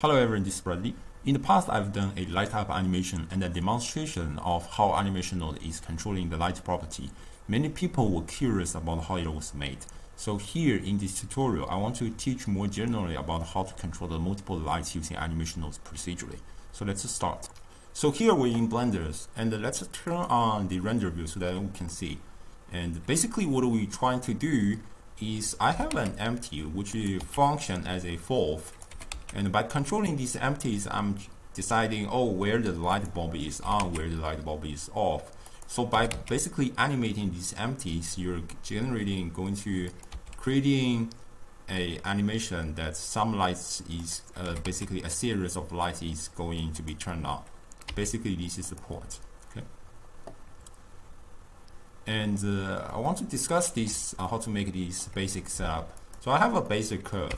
Hello everyone, this is Bradley. In the past, I've done a light up animation and a demonstration of how Animation Node is controlling the light property. Many people were curious about how it was made. So here in this tutorial, I want to teach more generally about how to control the multiple lights using Animation Nodes procedurally. So let's start. So here we're in Blender and let's turn on the render view so that we can see. And basically what we're trying to do is I have an empty which functions as a fourth. And by controlling these empties, I'm deciding, oh, where the light bulb is on, where the light bulb is off. So by basically animating these empties, you're creating a animation that some lights is basically a series of lights is going to be turned on. Basically, this is the point. Okay. And I want to discuss this how to make this basic setup. So I have a basic curve.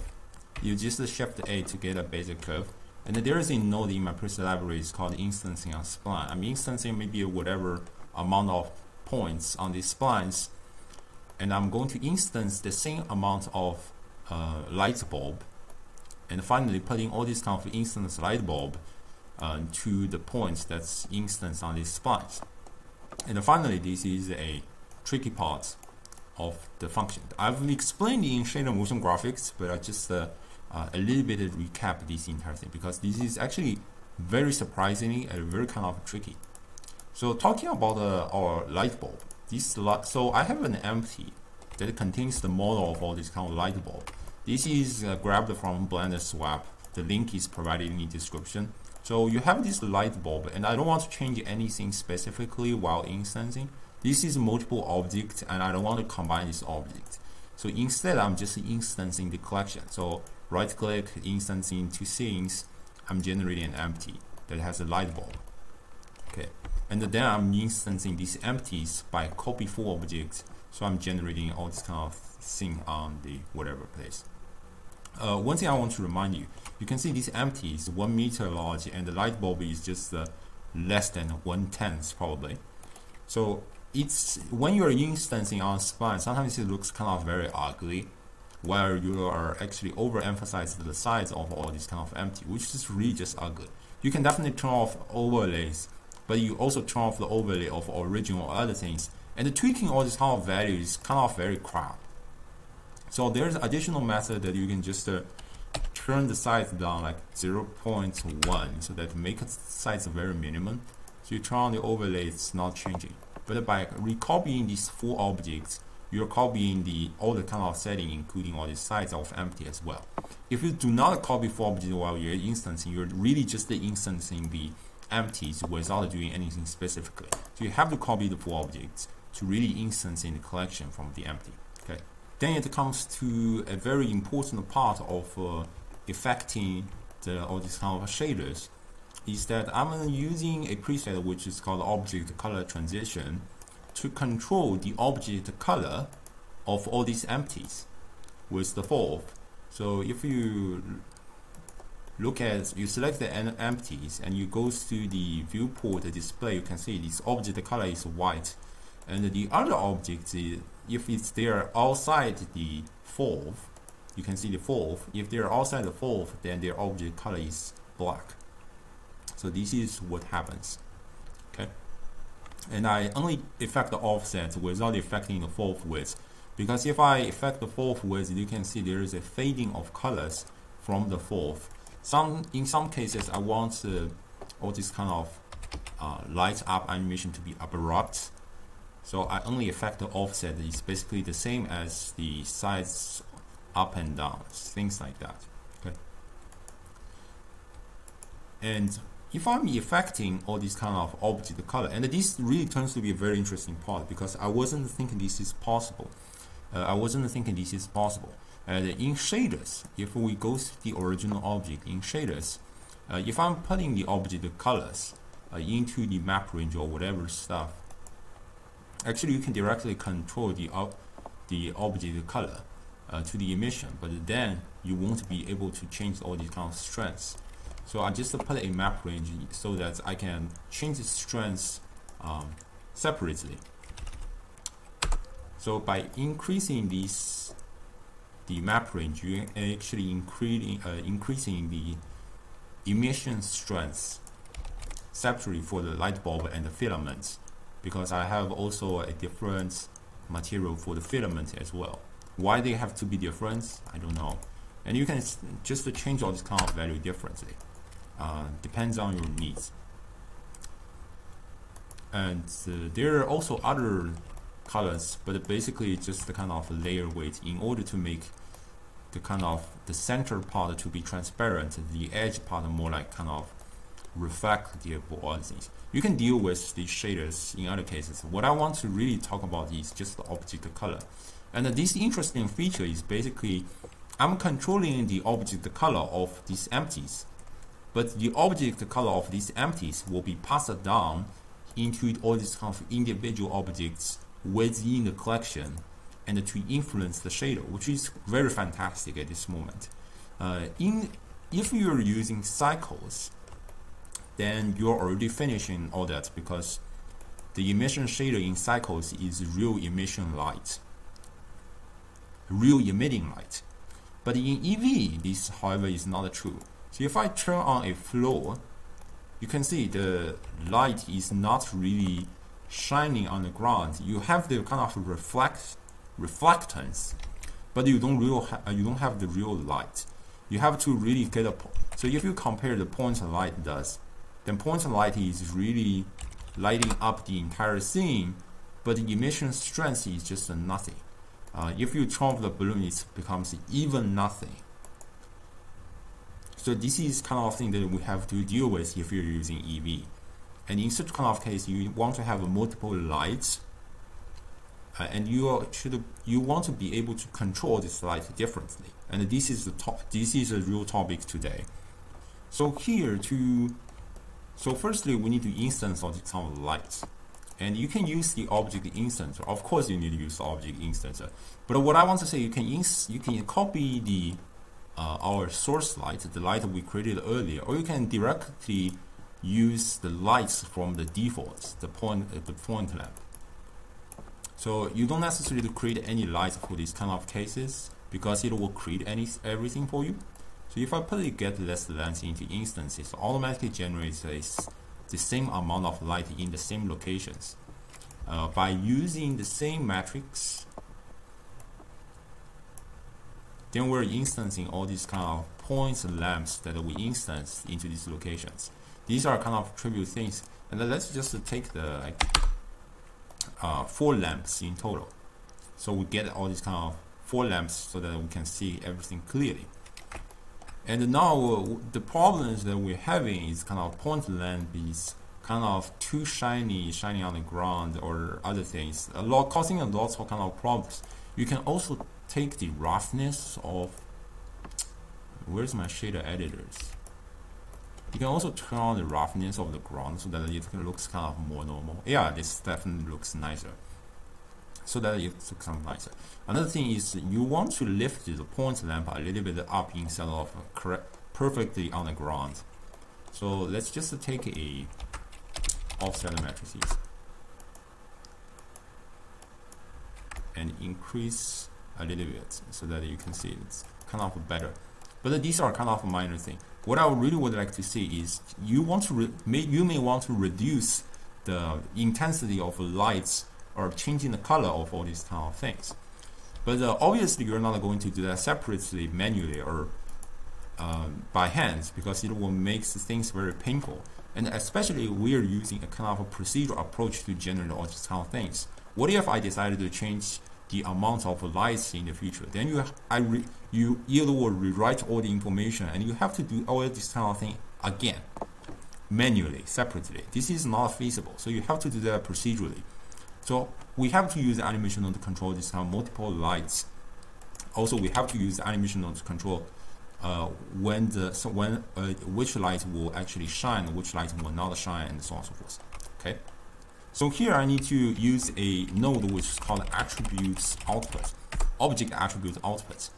You just shift A to get a basic curve, and there is a node in my preset library is called instancing on spline. I'm instancing maybe whatever amount of points on these splines, and I'm going to instance the same amount of light bulb, and finally putting all these kind of instance light bulb to the points that's instanced on these splines. And finally, this is a tricky part of the function. I've explained in shader motion graphics, but I just a little bit of recap this entire thing because this is actually very surprising and very kind of tricky. So talking about our light bulb, so I have an empty that contains the model of all this kind of light bulb. This is grabbed from Blender Swap. The link is provided in the description. So you have this light bulb, and I don't want to change anything specifically while instancing. This is multiple objects, and I don't want to combine this object. So instead, I'm just instancing the collection. So right click, instancing two things. I'm generating an empty that has a light bulb. Okay, and then I'm instancing these empties by copy full objects. So I'm generating all this kind of thing on the whatever place. One thing I want to remind you, you can see this empty is 1 meter large, and the light bulb is just less than 1/10 probably. So it's when you're instancing on spline, sometimes it looks kind of very ugly, where you are actually overemphasizing the size of all these kind of empty, which is really just ugly. You can definitely turn off overlays, but you also turn off the overlay of original other things. And the tweaking all these kind of values is kind of very crap. So there's additional method that you can just turn the size down like 0.1, so that make the size very minimum. So you turn on the overlay, it's not changing. But by recopying these full objects, you're copying all the kind of setting, including all the size of empty as well. If you do not copy full objects while you're instancing, you're really just instancing the empties without doing anything specifically. So you have to copy the full objects to really instance in the collection from the empty. Okay. Then it comes to a very important part of affecting all these kind of shaders. Is that I'm using a preset which is called object color transition to control the object color of all these empties with the fourth. So if you look at, you select the empties and you go to the viewport display, you can see this object color is white, and the other object, if it's there outside the fourth, you can see the fourth. If they're outside the fourth, then their object color is black. So this is what happens, okay? And I only affect the offset without affecting the fourth width, because if I affect the fourth width, you can see there is a fading of colors from the fourth. In some cases, I want all this kind of light up animation to be abrupt, so I only affect the offset. It's basically the same as the sides up and down, things like that, okay? And if I'm affecting all these kind of object color, and this really turns to be a very interesting part because I wasn't thinking this is possible. In shaders, if we go to the original object in shaders, if I'm putting the object colors into the map range or whatever stuff, actually you can directly control the object color to the emission, but then you won't be able to change all these kind of strengths. So I just put a map range so that I can change the strengths separately. So by increasing the map range, you are actually increasing the emission strength separately for the light bulb and the filament, because I have also a different material for the filament as well. Why they have to be different, I don't know. And you can just change all this kind of value differently. Depends on your needs. And there are also other colors, but basically just the kind of layer weight in order to make the kind of the center part to be transparent, the edge part more like kind of reflective or other things. You can deal with these shaders in other cases. What I want to really talk about is just the object color. And this interesting feature is basically I'm controlling the object color of these empties, but the object color of these empties will be passed down into all these kind of individual objects within the collection and to influence the shader, which is very fantastic at this moment. If you're using Cycles, then you're already finishing all that, because the emission shader in Cycles is real emission light, real emitting light. But in Eevee, this however is not true. So if I turn on a floor, you can see the light is not really shining on the ground. You have the kind of reflectance, but you don't have the real light. You have to really get a point. So if you compare the point light does, then point light is really lighting up the entire scene, but the emission strength is just nothing. If you turn off the balloon, it becomes even nothing. So this is kind of thing that we have to deal with if you're using Eevee. And in such kind of case, you want to have multiple lights, and you want to be able to control this light differently. And this is a real topic today. So firstly, we need to instance of some lights. And you can use the object instancer. Of course, you need to use the object instancer. But what I want to say, you can copy the our source light, the light we created earlier, or you can directly use the lights from the defaults, the point lamp. So you don't necessarily create any lights for these kind of cases, because it will create everything for you. So if I put the get less length into instances, it automatically generates the same amount of light in the same locations by using the same matrix. Then we're instancing all these kind of points and lamps that we instance into these locations. These are kind of trivial things. And then let's just take the four lamps in total. So we get all these kind of four lamps so that we can see everything clearly. And now the problems that we're having is kind of point lamp is kind of too shining on the ground or other things, causing a lot of kind of problems. You can also take the roughness of, where's my shader editors? You can also turn on the roughness of the ground so that it looks kind of more normal. Yeah, this definitely looks nicer. So that it looks kind of nicer. Another thing is you want to lift the point lamp a little bit up instead of perfectly on the ground. So let's just take a offset matrices and increase a little bit so that you can see it's kind of better. But these are kind of a minor thing. What I really would like to see is you may want to reduce the intensity of lights or changing the color of all these kind of things. But obviously you're not going to do that separately manually or by hand, because it will make things very painful. And especially we're using a kind of a procedural approach to generate all these kind of things. What if I decided to change the amount of lights in the future? Then you either will rewrite all the information and you have to do all this kind of thing again, manually, separately. This is not feasible. So you have to do that procedurally. So we have to use the animation node to control this kind of multiple lights. Also, we have to use the animation node to control which light will actually shine, which light will not shine, and so on and so forth. Okay. So here I need to use a node which is called attributes output, object attribute output.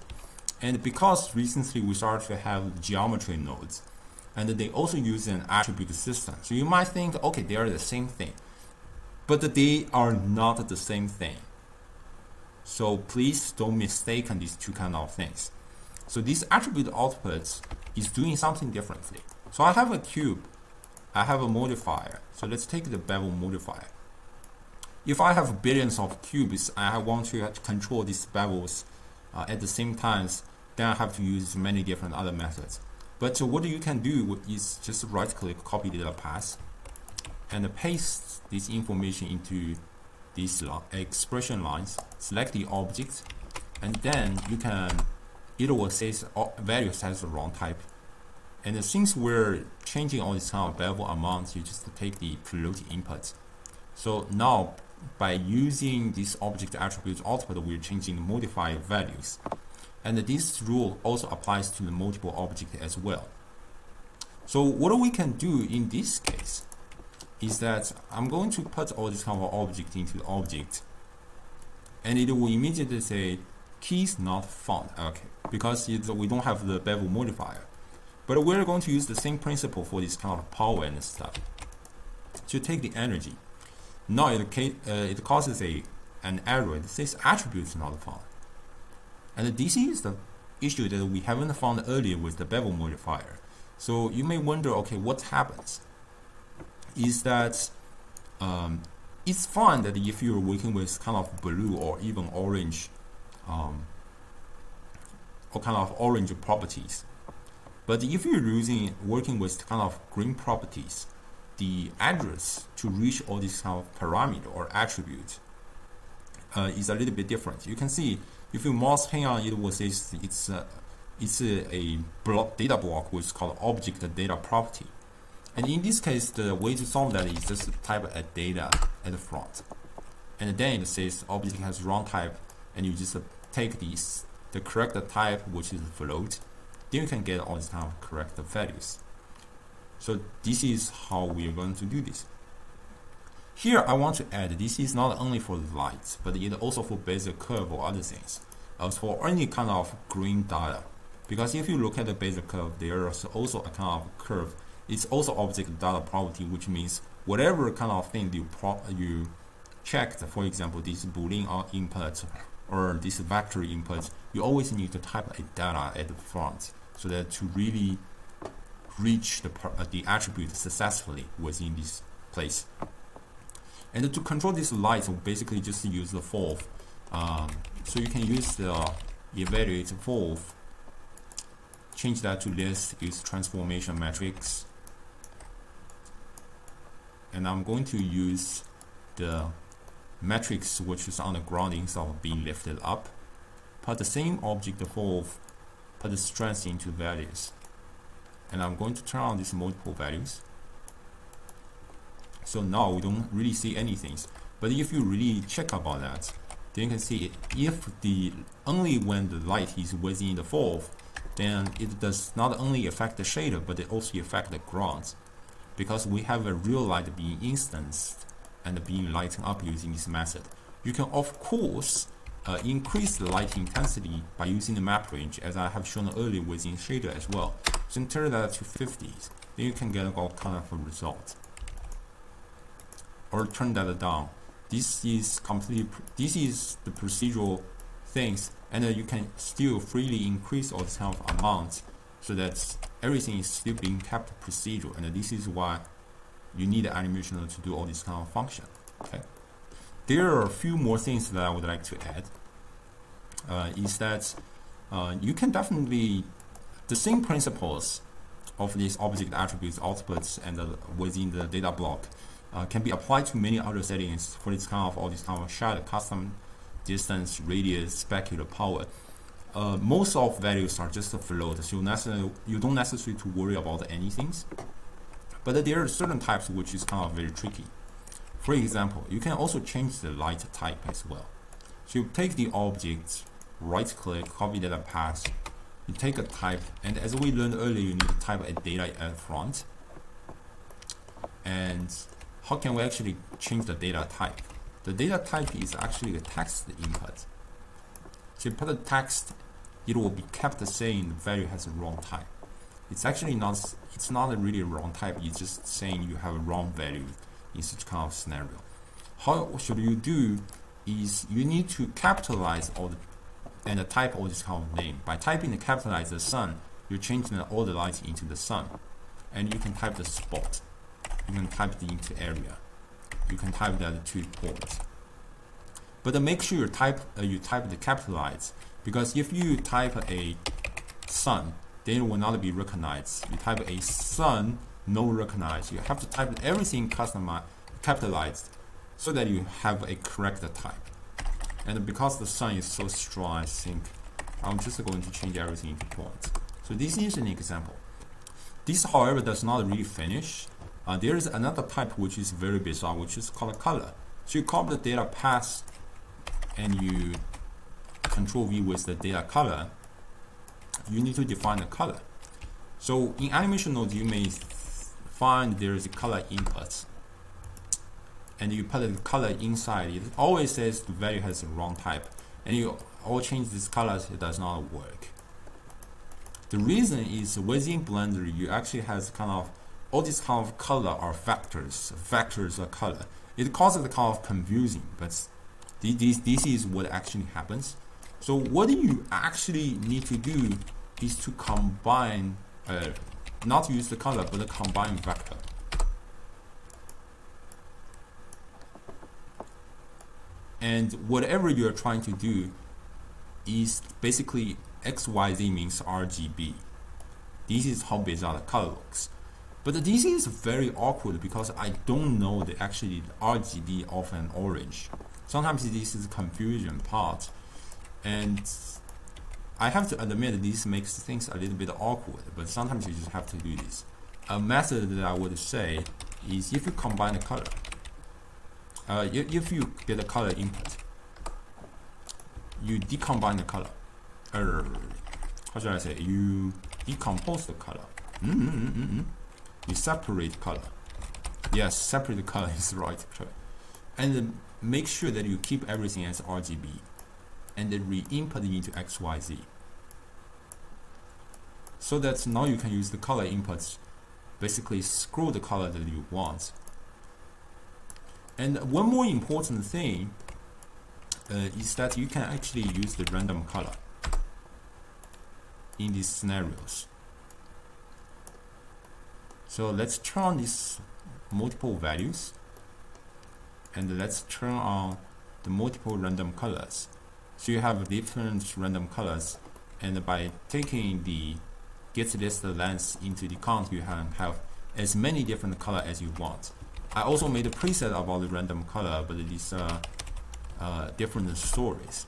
And because recently we started to have geometry nodes, and they also use an attribute system. So you might think, okay, they are the same thing, but they are not the same thing. So please don't mistake these two kind of things. So this attribute output is doing something differently. So I have a cube, I have a modifier. So let's take the bevel modifier. If I have billions of cubes, I want to control these bevels at the same time, then I have to use many different other methods. But what you can do is just right click, copy the path, and paste this information into these expression lines, select the object, and then you can, it will say value has the wrong type. And since we're changing all this kind of bevel amounts, you just take the preloaded input. So now by using this object attribute output, we're changing the modifier values. And this rule also applies to the multiple object as well. So what we can do in this case is that I'm going to put all this kind of object into the object, and it will immediately say keys not found, okay, because we don't have the bevel modifier. But we're going to use the same principle for this kind of power and stuff. So take the energy. Now it causes an error. It says attributes not found. And this is the issue that we haven't found earlier with the bevel modifier. So you may wonder, okay, what happens? Is that it's fine that if you're working with kind of blue or even orange or kind of orange properties, but if you're working with kind of green properties, the address to reach all these kind of parameter or attribute is a little bit different. You can see if you mouse hang on, it will say it's a block data block which is called object data property. And in this case, the way to solve that is just type a data at the front, and then it says object has wrong type, and you just take the correct type, which is float. Then you can get all these kind of correct values. So this is how we are going to do this. Here I want to add, this is not only for the lights, but it also for Bezier curve or other things, as for any kind of green data. Because if you look at the Bezier curve, there is also a kind of curve. It's also object data property, which means whatever kind of thing you checked, for example, this boolean input or this vector input, you always need to type a data at the front so that to really reach the attribute successfully within this place. And to control this light, so basically just use the fourth. So you can use the evaluate fourth, change that to list, use transformation matrix. And I'm going to use the matrix which is on the ground instead of being lifted up. Put the same object fourth, put the strength into values. And I'm going to turn on these multiple values. So now we don't really see anything. But if you really check about that, then you can see it. Only when the light is within the fourth, then it does not only affect the shader, but it also affects the ground, because we have a real light being instanced and being lighting up using this method. You can of course increase the light intensity by using the map range, as I have shown earlier within shader as well. So turn that to 50, then you can get all kind of a result. Or turn that down. This is the procedural things, and you can still freely increase all the kind of amounts so that everything is still being kept procedural. And this is why you need an animation node to do all this kind of function. Okay, there are a few more things that I would like to add. Is that you can definitely the same principles of these object attributes outputs and within the data block can be applied to many other settings for this kind of shader, custom distance, radius, specular power. Most of values are just a float, so you don't necessarily to worry about anything. But there are certain types which is kind of very tricky. For example, you can also change the light type as well. So you take the object, right click, copy data path, you take a type, and as we learned earlier, you need to type a data at front. And how can we actually change the data type? The data type is actually a text input. So you put a text, it will be kept saying the value has a wrong type. It's actually not, it's not a really wrong type, it's just saying you have a wrong value in such kind of scenario. How should you do is you need to capitalize all the, and type all this kind of name. By typing the capitalize the sun, you're changing all the lights into the sun. and you can type the spot, you can type the area, you can type that to port. But make sure you type the capitalized, because if you type a sun, then it will not be recognized. You type a sun, no recognized. You have to type everything customized, capitalized, so that you have a correct type. And because the sun is so strong, I think I'm just going to change everything into points. So this is an example. This, however, does not really finish. There is another type which is very bizarre, which is called color. So you copy the data path and you control V with the data color. You need to define the color. So in animation nodes, you may find there is a color input, and you put the color inside. It always says the value has the wrong type, and you all change these colors, it does not work. The reason is within Blender, you actually has kind of all these kind of color are vectors. Vectors are color. It causes the kind of confusing, but this is what actually happens. So what you actually need to do is to combine, not use the color, but the combine vector. And whatever you're trying to do is basically XYZ means RGB. This is how bizarre the color looks. But this is very awkward because I don't know the actually RGB of an orange. Sometimes this is confusion part. And I have to admit that this makes things a little bit awkward, but sometimes you just have to do this. A method that I would say is if you combine the color, if you get a color input, you decombine the color. How should I say? You decompose the color. You separate color. Yes, separate the color is right. And then make sure that you keep everything as RGB. And then re-input into XYZ, so that now you can use the color inputs, basically screw the color that you want. And one more important thing is that you can actually use the random color in these scenarios. So let's turn on these multiple values, and let's turn on the multiple random colors. So you have different random colors, and by taking the get list length into the count, you can have as many different colors as you want. I also made a preset about the random color, but these are different stories.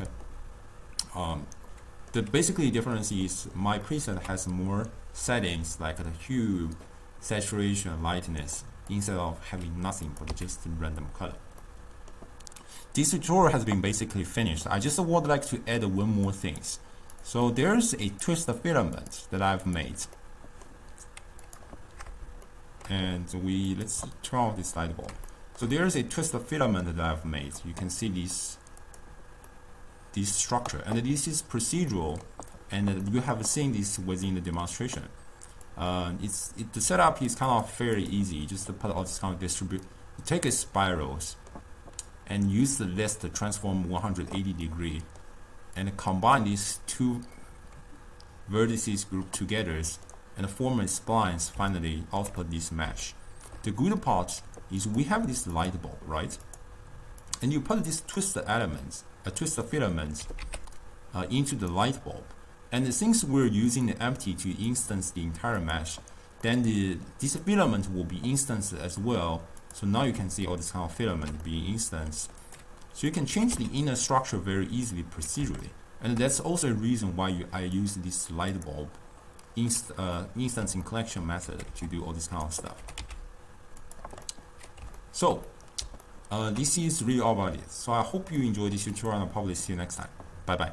Okay. The basically difference is my preset has more settings like the hue, saturation, lightness, instead of having nothing but just random color. This tutorial has been basically finished. I just would like to add one more thing. So there's a twist filament that I've made. And let's turn off this light bulb. So there's a twist filament that I've made. You can see this structure. And this is procedural. And you have seen this within the demonstration. The setup is kind of fairly easy. Just to put all this kind of take a spirals, and use the list to transform 180 degree, and combine these two vertices grouped together and form a splines. Finally output this mesh. The good part is we have this light bulb, right? And you put this twist filament into the light bulb, and since we're using the empty to instance the entire mesh, then this filament will be instanced as well. So now you can see all this kind of filament being instanced. So you can change the inner structure very easily procedurally. And that's also a reason why I use this light bulb instancing collection method to do all this kind of stuff. So this is really all about it. So I hope you enjoyed this tutorial, and I'll probably see you next time. Bye bye.